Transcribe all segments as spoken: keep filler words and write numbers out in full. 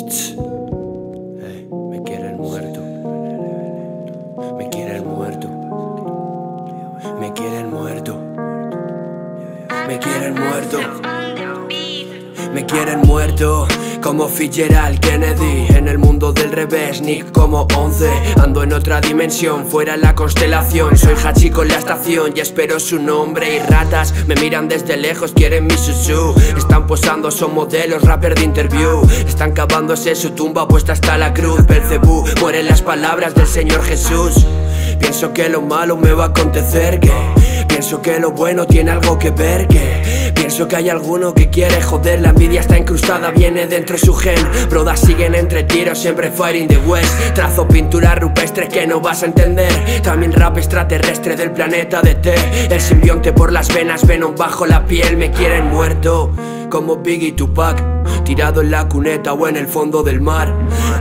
Hey, me quiere el muerto. Me quiere el muerto. Me quiere el muerto. Me quiere el muerto. Me quiere el muerto. Como Fitzgerald Kennedy, en el mundo del revés, Nick como once. Ando en otra dimensión, fuera la constelación. Soy Hachi con la estación y espero su nombre. Y ratas me miran desde lejos, quieren mi susu. Están posando, son modelos, rapper de interview. Están cavándose su tumba, puesta hasta la cruz. Belcebú, mueren las palabras del Señor Jesús. Pienso que lo malo me va a acontecer, que pienso que lo bueno tiene algo que ver, que pienso que hay alguno que quiere joder. La envidia está incrustada, viene dentro de su gen. Brodas siguen entre tiros, siempre fighting the west. Trazo pintura rupestre que no vas a entender. También rap extraterrestre del planeta de T. El simbionte por las venas, Venom bajo la piel. Me quieren muerto, como Biggie y Tupac, tirado en la cuneta o en el fondo del mar.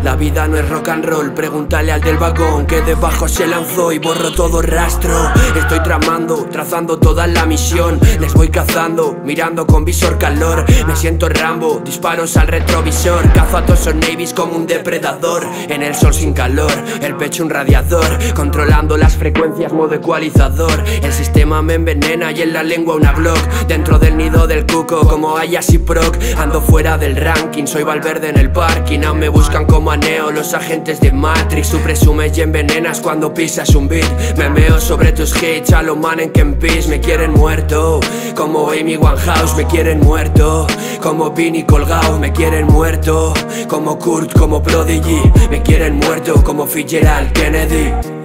La vida no es rock and roll, pregúntale al del vagón que debajo se lanzó y borró todo rastro. Estoy tramando, trazando toda la misión. Les voy cazando, mirando con visor calor. Me siento Rambo, disparos al retrovisor. Cazo a todos los navies como un depredador. En el sol sin calor, el pecho un radiador. Controlando las frecuencias, modo ecualizador. El sistema me envenena y en la lengua una Glock. Dentro del nido del cuco como Ayas y Proc. Ando fuera del ranking, soy Valverde en el parking. Aún me buscan como aneo los agentes de Matrix. Tú presumes y envenenas cuando pisas un beat. Me meo sobre tus hits, a lo man en Ken Peace. Me quieren muerto, como Amy Winehouse. Me quieren muerto, como Vinnie colgao. Me quieren muerto, como Kurt, como Prodigy. Me quieren muerto, como Fitzgerald Kennedy.